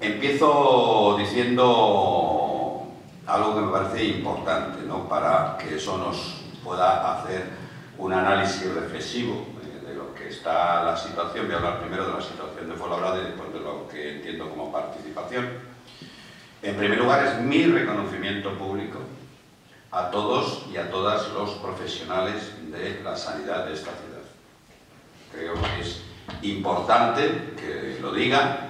Empiezo diciendo algo que me parece importante, ¿no?, para que eso nos pueda hacer un análisis reflexivo de lo que está la situación. Voy a hablar primero de la situación de Fuenlabrada y después de lo que entiendo como participación. En primer lugar, es mi reconocimiento público a todos y a todas los profesionales de la sanidad de esta ciudad. Creo que es importante que lo digan,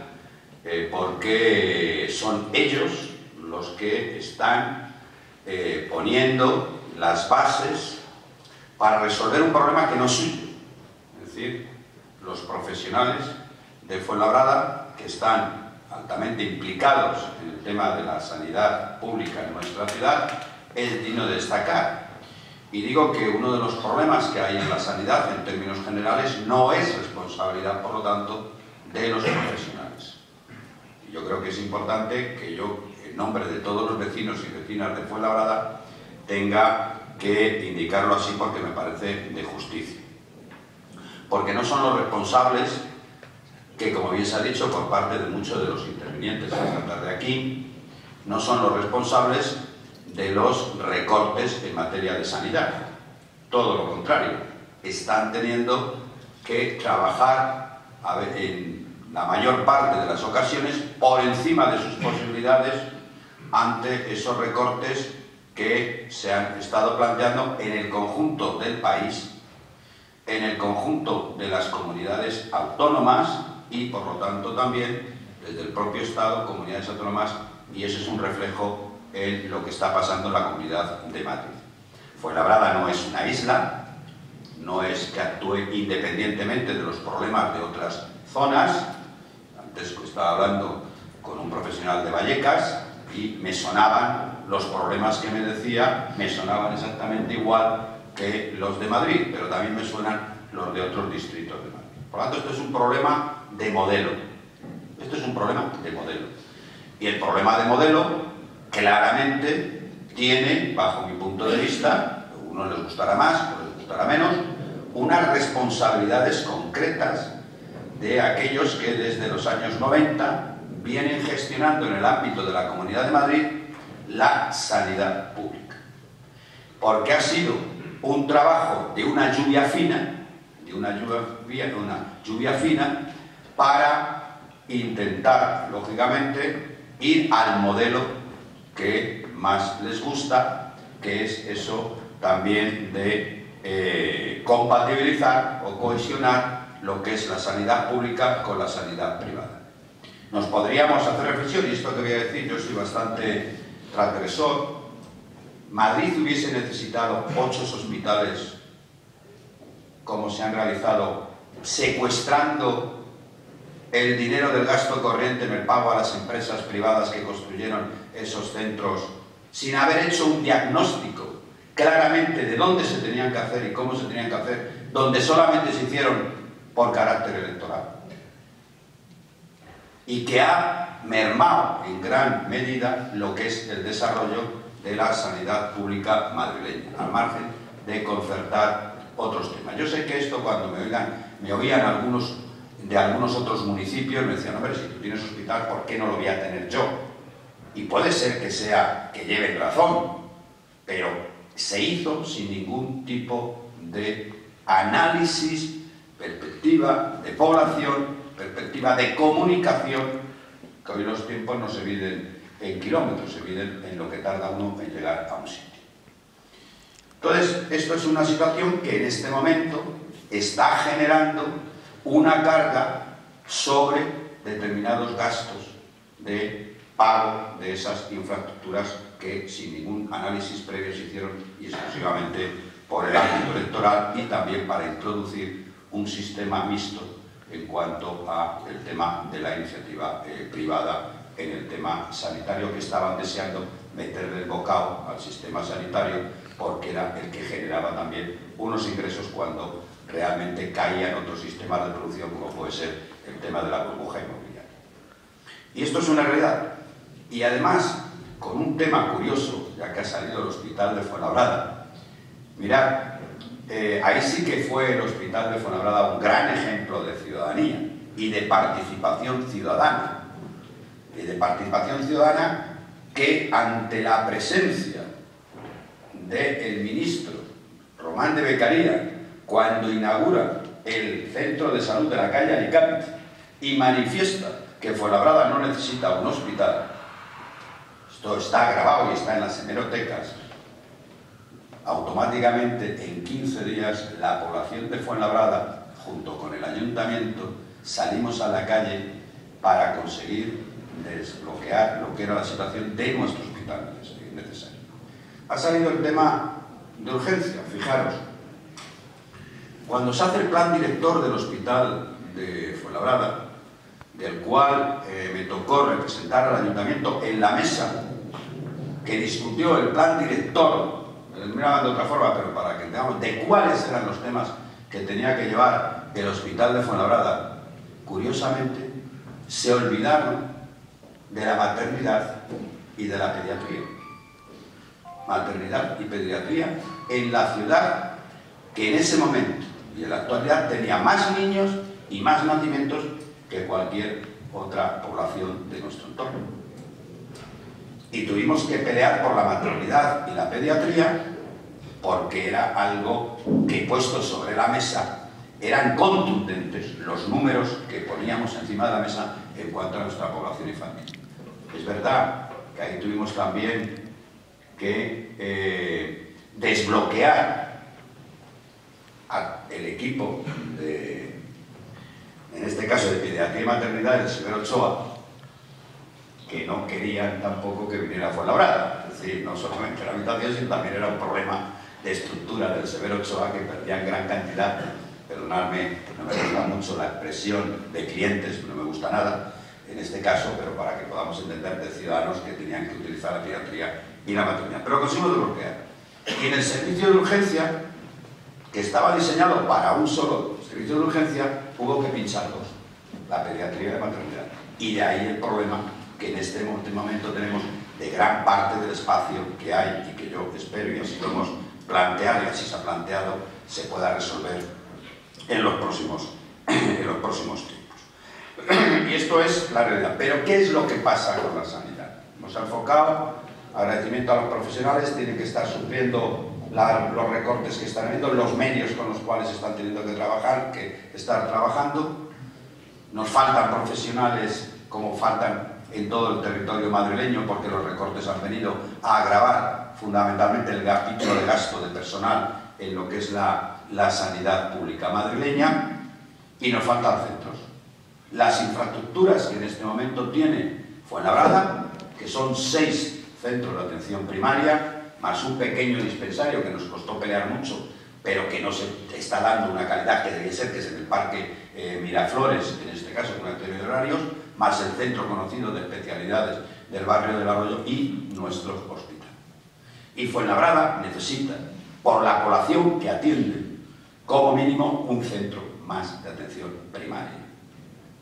porque son ellos los que están poniendo las bases para resolver un problema que no sigue. Es decir, los profesionales de Fuenlabrada, que están altamente implicados en el tema de la sanidad pública en nuestra ciudad, es digno de destacar. Y digo que uno de los problemas que hay en la sanidad, en términos generales, no es responsabilidad, por lo tanto, de los profesionales. Yo creo que es importante que yo, en nombre de todos los vecinos y vecinas de Fuenlabrada, tenga que indicarlo así, porque me parece de justicia. Porque no son los responsables que, como bien se ha dicho por parte de muchos de los intervinientes esta tarde aquí, no son los responsables de los recortes en materia de sanidad. Todo lo contrario, están teniendo que trabajar en la mayor parte de las ocasiones por encima de sus posibilidades ante esos recortes que se han estado planteando en el conjunto del país, en el conjunto de las comunidades autónomas y, por lo tanto, también desde el propio Estado, comunidades autónomas, y ese es un reflejo en lo que está pasando en la Comunidad de Madrid. Fuenlabrada no es una isla, no es que actúe independientemente de los problemas de otras zonas. Antes estaba hablando con un profesional de Vallecas y me sonaban los problemas que me decía, me sonaban exactamente igual que los de Madrid, pero también me suenan los de otros distritos de Madrid. Por lo tanto, esto es un problema de modelo. Esto es un problema de modelo. Y el problema de modelo claramente tiene, bajo mi punto de vista, a unos les gustará más, a otros les gustará menos, unas responsabilidades concretas de aquellos que desde los años 90 vienen gestionando en el ámbito de la Comunidad de Madrid la sanidad pública. Porque ha sido un trabajo de una lluvia fina, de una lluvia fina, para intentar, lógicamente, ir al modelo que más les gusta, que es eso también de compatibilizar o cohesionar lo que es la sanidad pública con la sanidad privada. Nos podríamos hacer reflexión, y esto que voy a decir, yo soy bastante transgresor. Madrid hubiese necesitado 8 hospitales, como se han realizado, secuestrando el dinero del gasto corriente en el pago a las empresas privadas que construyeron esos centros, sin haber hecho un diagnóstico claramente de dónde se tenían que hacer y cómo se tenían que hacer, donde solamente se hicieron por carácter electoral, y que ha mermado en gran medida lo que es el desarrollo de la sanidad pública madrileña, al margen de concertar otros temas. Yo sé que esto, cuando me oían algunos otros municipios, me decían: hombre, si tú tienes hospital, ¿por qué no lo voy a tener yo? Y puede ser que lleven razón, pero se hizo sin ningún tipo de análisis, perspectiva de población, perspectiva de comunicación, que hoy los tiempos no se miden en kilómetros, se miden en lo que tarda uno en llegar a un sitio. Entonces, esto es una situación que en este momento está generando una carga sobre determinados gastos de pago de esas infraestructuras que sin ningún análisis previo se hicieron, y exclusivamente por el ámbito electoral, y también para introducir un sistema mixto en cuanto al tema de la iniciativa privada en el tema sanitario, que estaban deseando meterle el bocado al sistema sanitario, porque era el que generaba también unos ingresos cuando realmente caían otros sistemas de producción, como puede ser el tema de la burbuja inmobiliaria. Y esto es una realidad. Y además, con un tema curioso, ya que ha salido el hospital de Fuenlabrada, mirad, ahí sí que fue el hospital de Fuenlabrada un gran ejemplo de ciudadanía y de participación ciudadana, y participación ciudadana, que ante la presencia del ministro Romay Beccaría, cuando inaugura el centro de salud de la calle Alicante y manifiesta que Fuenlabrada no necesita un hospital, esto está grabado y está en las hemerotecas, automáticamente en 15 días la población de Fuenlabrada, junto con el ayuntamiento, salimos a la calle para conseguir desbloquear lo que era la situación de nuestro hospital necesario. Ha salido el tema de urgencia, fijaros. Cuando se hace el plan director del hospital de Fuenlabrada, del cual me tocó representar al ayuntamiento en la mesa que discutió el plan director, miraban de otra forma, pero para que entendamos de cuáles eran los temas que tenía que llevar el hospital de Fuenlabrada, curiosamente se olvidaron de la maternidad y de la pediatría. Maternidad y pediatría en la ciudad que en ese momento y en la actualidad tenía más niños y más nacimientos que cualquier otra población de nuestro entorno. Y tuvimos que pelear por la maternidad y la pediatría porque era algo que, puesto sobre la mesa, eran contundentes los números que poníamos encima de la mesa en cuanto a nuestra población infantil. Es verdad que ahí tuvimos también que desbloquear el equipo de, en este caso, de pediatría y maternidad, el Severo Ochoa, que no querían tampoco que viniera a Fuenlabrada. Es decir, no solamente la habitación, sino también era un problema de estructura del Severo Ochoa, que perdían gran cantidad, perdonadme, no me gusta mucho la expresión de clientes, no me gusta nada en este caso, pero para que podamos entender, de ciudadanos que tenían que utilizar la pediatría y la maternidad. Pero conseguimos desbloquear. Y en el servicio de urgencia, que estaba diseñado para un solo servicio de urgencia, hubo que pinchar dos, la pediatría y la maternidad. Y de ahí el problema que en este momento tenemos de gran parte del espacio que hay, y que yo espero, y así lo hemos planteado y así se ha planteado, se pueda resolver en los próximos tiempos. Y esto es la realidad. Pero ¿qué es lo que pasa con la sanidad? Hemos enfocado, agradecimiento a los profesionales, tienen que estar sufriendo los recortes que están habiendo, los medios con los cuales están teniendo que trabajar, Nos faltan profesionales como faltan en todo el territorio madrileño, porque los recortes han venido a agravar fundamentalmente el capítulo de gasto de personal en lo que es la sanidad pública madrileña, y nos faltan centros. Las infraestructuras que en este momento tiene Fuenlabrada, que son 6 centros de atención primaria, más un pequeño dispensario que nos costó pelear mucho, pero que no se está dando una calidad que debe ser, que es en el Parque Miraflores, en este caso con el de horarios, más el centro conocido de especialidades del barrio de Barollos y nuestro hospital. Y Fuenlabrada necesita, por la población que atiende, como mínimo un centro más de atención primaria.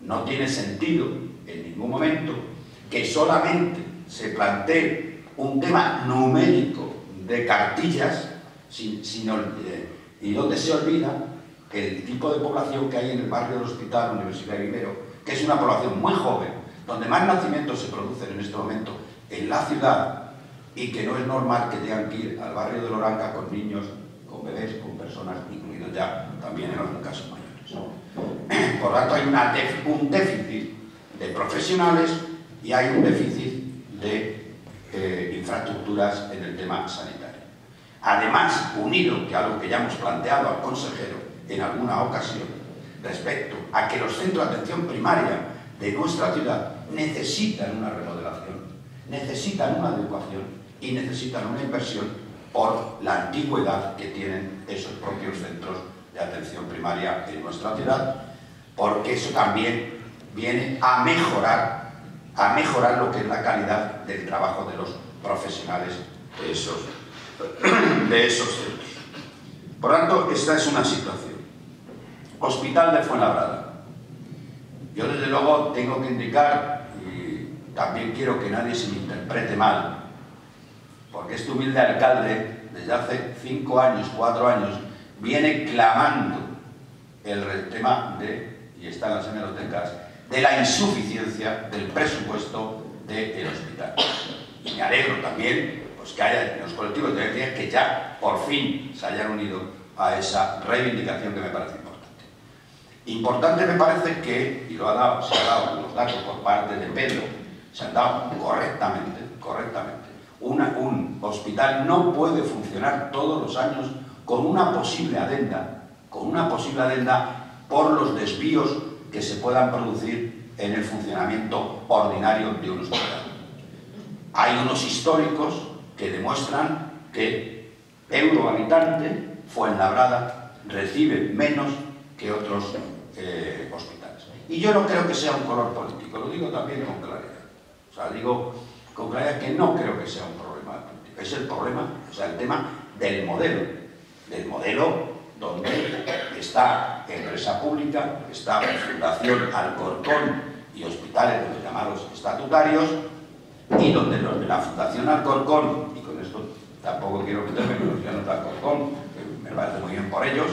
No tiene sentido en ningún momento que solamente se plantee un tema numérico de cartillas y donde se olvida el tipo de población que hay en el barrio del Hospital Universidad de Ibero, que es una población muy joven, donde más nacimientos se producen en este momento en la ciudad, y que no es normal que tengan que ir al barrio de Loranca con niños, con bebés, con personas, incluidos ya también en algunos casos mayores. Por lo tanto, hay un déficit de profesionales y hay un déficit de infraestructuras en el tema sanitario. Además, unido que a lo que ya hemos planteado al consejero en alguna ocasión, respecto a que los centros de atención primaria de nuestra ciudad necesitan una remodelación, necesitan una adecuación y necesitan una inversión por la antigüedad que tienen esos propios centros de atención primaria en nuestra ciudad, porque eso también viene a mejorar lo que es la calidad del trabajo de los profesionales de esos centros. Por tanto, esta es una situación. Hospital de Fuenlabrada. Yo desde luego tengo que indicar, y también quiero que nadie se me interprete mal, porque este humilde alcalde desde hace 4 años, viene clamando el tema de, y está en las hemerotecas, de la insuficiencia del presupuesto de del hospital. Y me alegro también pues, que haya los colectivos de enfermería que ya por fin se hayan unido a esa reivindicación que me parece importante. Importante me parece que, y lo ha dado, se han dado los datos por parte de Pedro, se han dado correctamente. Un hospital no puede funcionar todos los años con una posible adenda, por los desvíos que se puedan producir en el funcionamiento ordinario de un hospital. Hay unos históricos que demuestran que eurohabitante Fuenlabrada recibe menos que otros hospitales. Y yo no creo que sea un color político, lo digo también con claridad. O sea, digo con claridad que no creo que sea un problema político. Es el problema, o sea, el tema del modelo, donde está empresa pública, está Fundación Alcorcón y hospitales, los llamados estatutarios, y donde los de la Fundación Alcorcón, y con esto tampoco quiero meterme con los de Alcorcón, que me parece muy bien por ellos,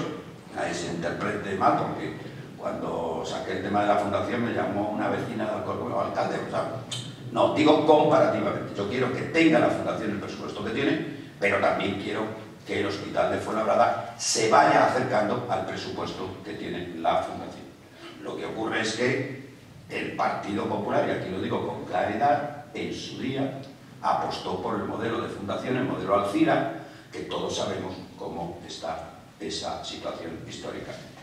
nadie se interprete mal, porque cuando saqué el tema de la Fundación me llamó una vecina de Alcorcón, o alcalde, o sea, no, digo comparativamente, yo quiero que tenga la Fundación el presupuesto que tiene, pero también quiero que el hospital de Fuenlabrada se vaya acercando al presupuesto que tiene la Fundación. Lo que ocurre es que el Partido Popular, y aquí lo digo con claridad, en su día apostó por el modelo de fundación, el modelo Alzira, que todos sabemos cómo está esa situación históricamente.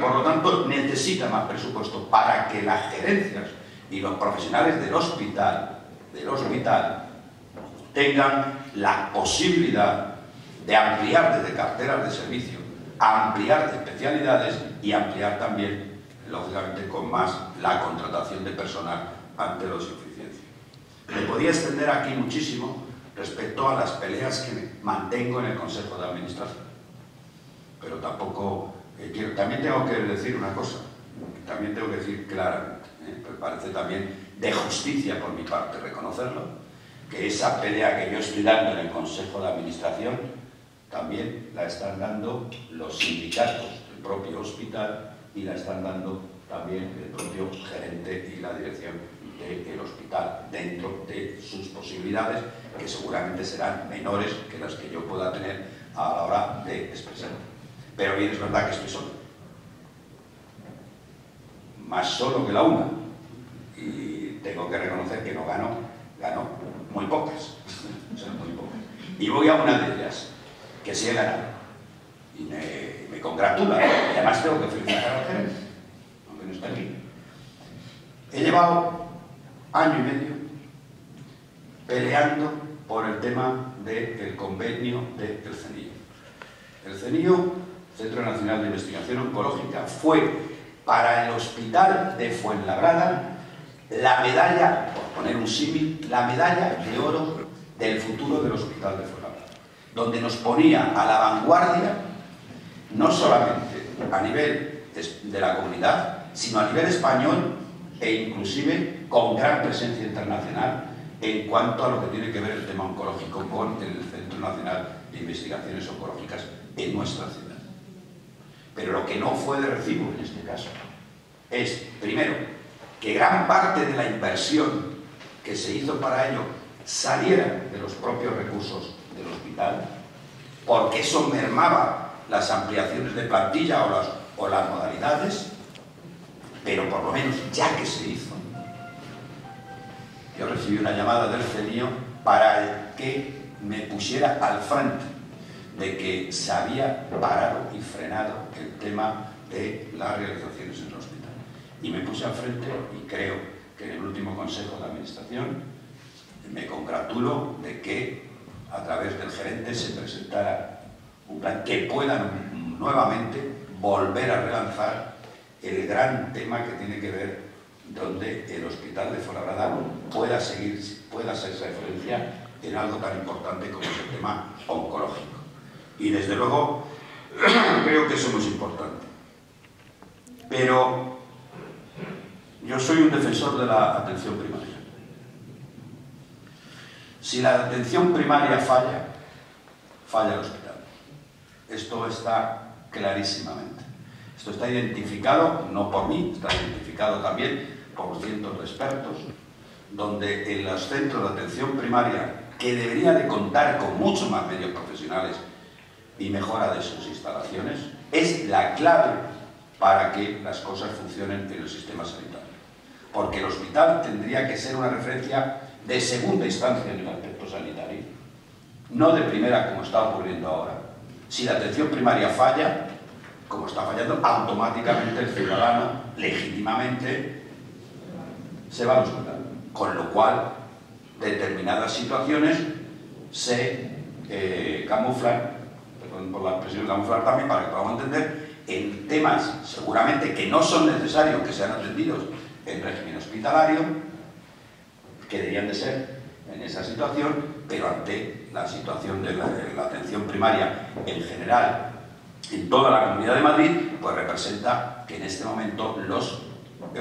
Por lo tanto, necesita más presupuesto para que las gerencias y los profesionales del hospital tengan la posibilidad de ampliar desde carteras de servicio, ampliar de especialidades y ampliar también, lógicamente, con más la contratación de personal ante los insuficiencias. Me podía extender aquí muchísimo respecto a las peleas que mantengo en el Consejo de Administración, pero tampoco quiero. También tengo que decir una cosa, también tengo que decir claramente, me parece también de justicia por mi parte reconocerlo, que esa pelea que yo estoy dando en el Consejo de Administración también la están dando los sindicatos del propio hospital y la están dando también el propio gerente y la dirección del hospital dentro de sus posibilidades, que seguramente serán menores que las que yo pueda tener a la hora de expresarme. Pero bien, es verdad que estoy solo, más solo que la una, y tengo que reconocer que no gano muy pocas, y voy a una de ellas que sí he ganado y me congratula, y además tengo que felicitar a la gente, aunque no está aquí. He llevado año y medio peleando por el tema del convenio del Cenillo. El Cenillo, Centro Nacional de Investigación Oncológica, fue para el hospital de Fuenlabrada la medalla, por poner un símil, la medalla de oro del futuro del hospital de Fuenlabrada, donde nos ponía a la vanguardia, no solamente a nivel de la comunidad, sino a nivel español e inclusive con gran presencia internacional en cuanto a lo que tiene que ver el tema oncológico con el Centro Nacional de Investigaciones Oncológicas en nuestra ciudad. Pero lo que no fue de recibo en este caso es, primero, que gran parte de la inversión que se hizo para ello saliera de los propios recursos del hospital, porque eso mermaba las ampliaciones de plantilla o las modalidades, pero por lo menos ya que se hizo. Yo recibí una llamada del Cenillo para que me pusiera al frente de que se había parado y frenado el tema de las realizaciones en el hospital. Y me puse al frente, y creo que en el último Consejo de Administración me congratulo de que a través del gerente se presentara un plan que pueda nuevamente volver a relanzar el gran tema que tiene que ver donde el hospital de Fuenlabrada pueda ser referencia en algo tan importante como es el tema oncológico. Y desde luego creo que eso es importante. Pero yo soy un defensor de la atención primaria. Si la atención primaria falla, falla el hospital. Esto está clarísimamente. Esto está identificado, no por mí, está identificado también por cientos de expertos, donde en los centros de atención primaria, que debería de contar con muchos más medios profesionales y mejora de sus instalaciones, es la clave para que las cosas funcionen en el sistema sanitario. Porque el hospital tendría que ser una referencia de segunda instancia en el aspecto sanitario, no de primera como está ocurriendo ahora. Si la atención primaria falla, como está fallando, automáticamente el ciudadano, legítimamente, se va al hospital. Con lo cual, determinadas situaciones se camuflan, perdón por la expresión camuflar también, para que podamos entender, en temas seguramente que no son necesarios que sean atendidos en régimen hospitalario, que deberían de ser en esa situación, pero ante la situación de la atención primaria en general en toda la Comunidad de Madrid, pues representa que en este momento los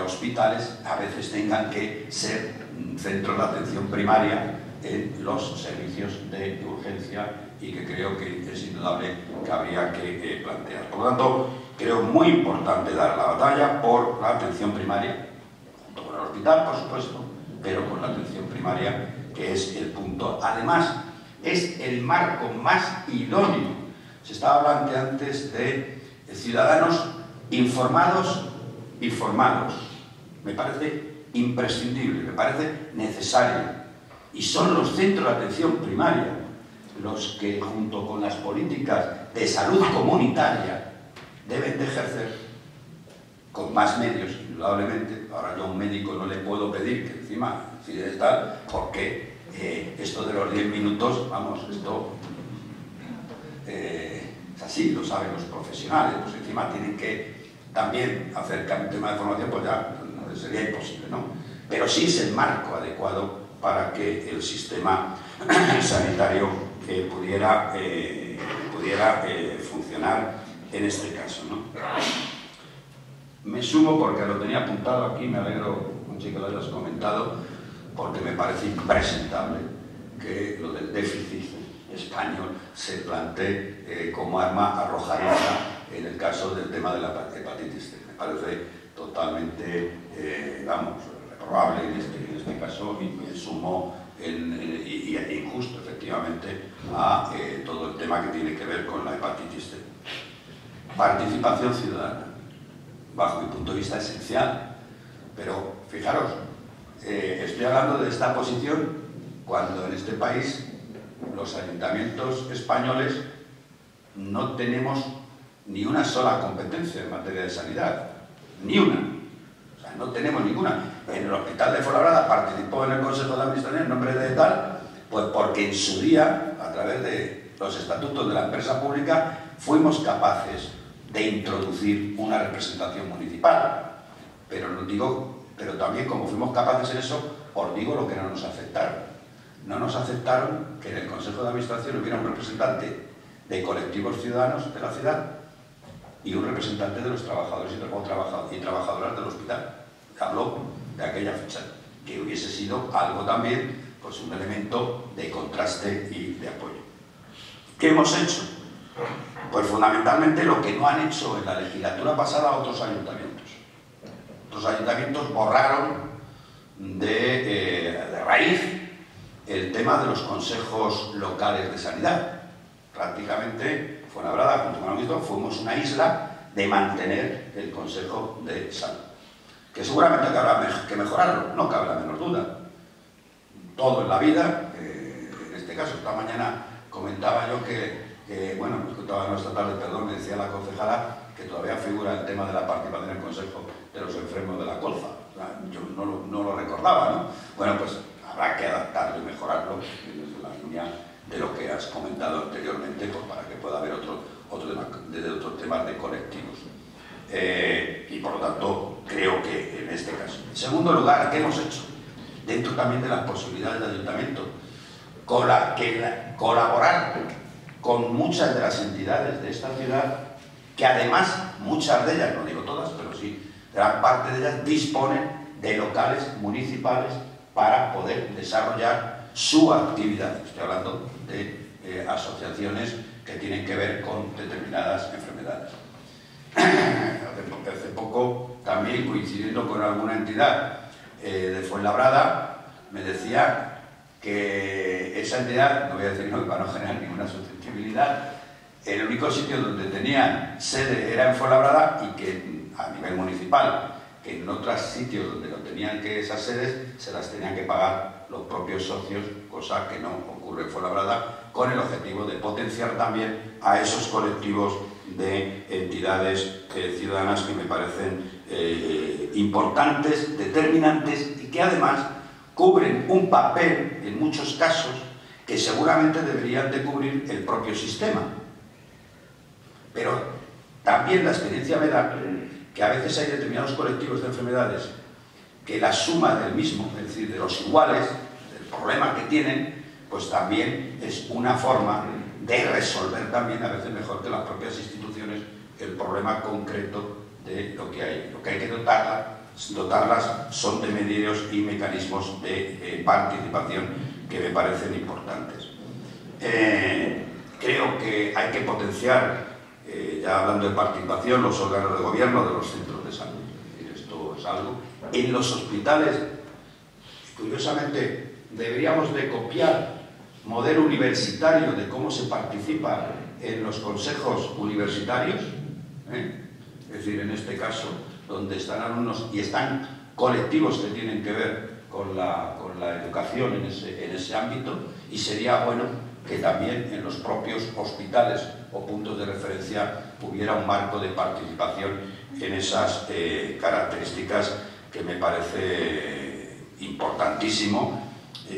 hospitales a veces tengan que ser centros de atención primaria en los servicios de urgencia, y que creo que es indudable que habría que plantear. Por lo tanto, creo muy importante dar la batalla por la atención primaria, junto con el hospital, por supuesto, pero con la atención primaria, que es el punto. Además, es el marco más idóneo. Se estaba hablando antes de ciudadanos informados. Me parece imprescindible, me parece necesario. Y son los centros de atención primaria los que, junto con las políticas de salud comunitaria, deben de ejercer con más medios, indudablemente. Ahora yo a un médico no le puedo pedir que encima decida estar, porque esto de los 10 minutos, vamos, esto es así, lo saben los profesionales, pues encima tienen que también acercar un tema de formación, pues ya sería imposible, ¿no? Pero sí es el marco adecuado para que el sistema sanitario pudiera funcionar en este caso, ¿no? Me sumo, porque lo tenía apuntado aquí, me alegro mucho que lo hayas comentado, porque me parece impresentable que lo del déficit español se plantee como arma arrojadiza en el caso del tema de la hepatitis C. Me parece totalmente, reprobable en este caso, y me sumo y injusto, efectivamente, a todo el tema que tiene que ver con la hepatitis C. Participación ciudadana, bajo mi punto de vista, esencial. Pero fijaros, estoy hablando de esta posición cuando en este país los ayuntamientos españoles no tenemos ni una sola competencia en materia de sanidad, ni una. O sea, no tenemos ninguna. En el hospital de Fuenlabrada participó en el Consejo de Administración en nombre de tal, pues porque en su día, a través de los estatutos de la empresa pública, fuimos capaces de introducir una representación municipal. Pero también, como fuimos capaces en eso, os digo lo que no nos aceptaron. No nos aceptaron que en el Consejo de Administración hubiera un representante de colectivos ciudadanos de la ciudad y un representante de los trabajadores y trabajadoras del hospital. Habló de aquella fecha, que hubiese sido algo también, pues un elemento de contraste y de apoyo. ¿Qué hemos hecho? Pues fundamentalmente lo que no han hecho en la legislatura pasada otros ayuntamientos. Otros ayuntamientos borraron de raíz el tema de los consejos locales de sanidad. Prácticamente, Fuenlabrada, junto con el ministro, fuimos una isla de mantener el Consejo de Salud. Que seguramente habrá que mejorarlo, no cabe la menor duda. Todo en la vida, en este caso, esta mañana comentaba yo que bueno, comentaba esta tarde, perdón, me decía la concejala que todavía figura el tema de la participación en el Consejo de los Enfermos de la Colfa. O sea, yo no lo recordaba, ¿no? Bueno, pues habrá que adaptarlo y mejorarlo desde la línea de lo que has comentado anteriormente, pues para que pueda haber otros temas de colectivos. Y por lo tanto, creo que en este caso. En segundo lugar, ¿qué hemos hecho? Dentro también de las posibilidades del ayuntamiento, colaborar con muchas de las entidades de esta ciudad, que además, muchas de ellas, no digo todas, pero sí, gran parte de ellas disponen de locales municipales para poder desarrollar su actividad. Estoy hablando de asociaciones que tienen que ver con determinadas enfermedades. Hace poco, también coincidiendo con alguna entidad de Fuenlabrada, me decía que esa entidad, no voy a decir no, para no generar ninguna susceptibilidad, el único sitio donde tenían sede era en Fuenlabrada y que a nivel municipal, que en otros sitios donde no tenían que esas sedes se las tenían que pagar los propios socios, cosa que no ocurre en Fuenlabrada, con el objetivo de potenciar también a esos colectivos de entidades ciudadanas que me parecen importantes, determinantes y que además cubren un papel, en muchos casos, que seguramente deberían de cubrir el propio sistema. Pero también la experiencia me da que a veces hay determinados colectivos de enfermedades que la suma del mismo, es decir, de los iguales, del problema que tienen, pues también es una forma de resolver también, a veces mejor que las propias instituciones, el problema concreto de lo que hay. Lo que hay que dotarlas son de medios y mecanismos de participación que me parecen importantes. Creo que hay que potenciar, ya hablando de participación, los órganos de gobierno de los centros de salud. Esto es algo. En los hospitales, curiosamente, deberíamos de copiar modelo universitario de cómo se participa en los consejos universitarios, es decir, en este caso, donde están alumnos y están colectivos que tienen que ver con la educación en ese ámbito, y sería bueno que también en los propios hospitales o puntos de referencia hubiera un marco de participación en esas características que me parece importantísimo,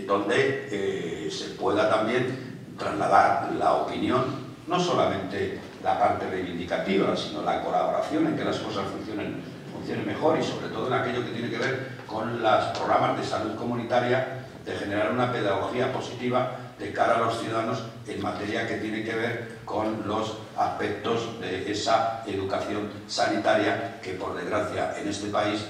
donde se pueda también trasladar la opinión, no solamente la parte reivindicativa, sino la colaboración en que las cosas funcionen mejor, y sobre todo en aquello que tiene que ver con los programas de salud comunitaria, de generar una pedagogía positiva de cara a los ciudadanos en materia que tiene que ver con los aspectos de esa educación sanitaria que, por desgracia, en este país,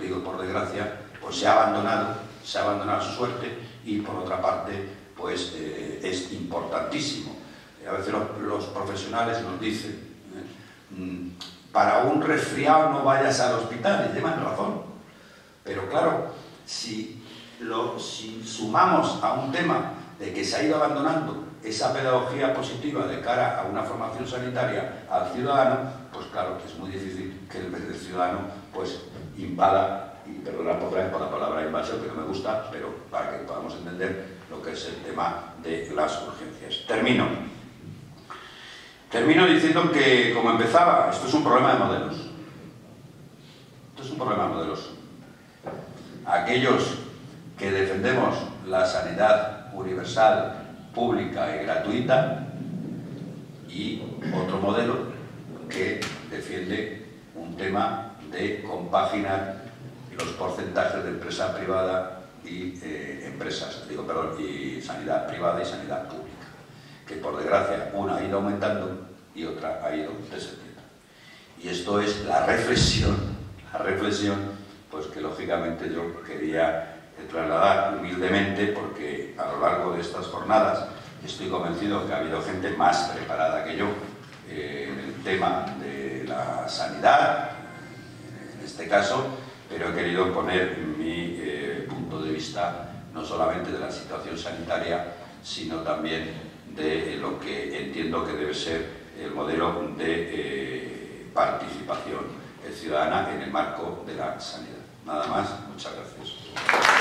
digo por desgracia, pues se ha abandonado a su suerte, y por otra parte, pues es importantísimo. A veces los profesionales nos dicen, para un resfriado no vayas al hospital, y llevan razón. Pero claro, si sumamos a un tema de que se ha ido abandonando esa pedagogía positiva de cara a una formación sanitaria al ciudadano, pues claro que es muy difícil que el ciudadano pues invada, y perdonad por la palabra invasión que no me gusta, pero para que podamos entender lo que es el tema de las urgencias. Termino diciendo que, como empezaba, esto es un problema de modelos. Esto es un problema de modelos. Aquellos que defendemos la sanidad universal, pública y gratuita, y otro modelo que defiende un tema de compaginar los porcentajes de empresa privada y sanidad privada y sanidad pública, que por desgracia una ha ido aumentando y otra ha ido descendiendo. Y esto es la reflexión pues que lógicamente yo quería trasladar humildemente, porque a lo largo de estas jornadas estoy convencido que ha habido gente más preparada que yo en el tema de la sanidad, en este caso, pero he querido poner mi punto de vista no solamente de la situación sanitaria, sino también de lo que entiendo que debe ser el modelo de participación ciudadana en el marco de la sanidad. Nada más, muchas gracias.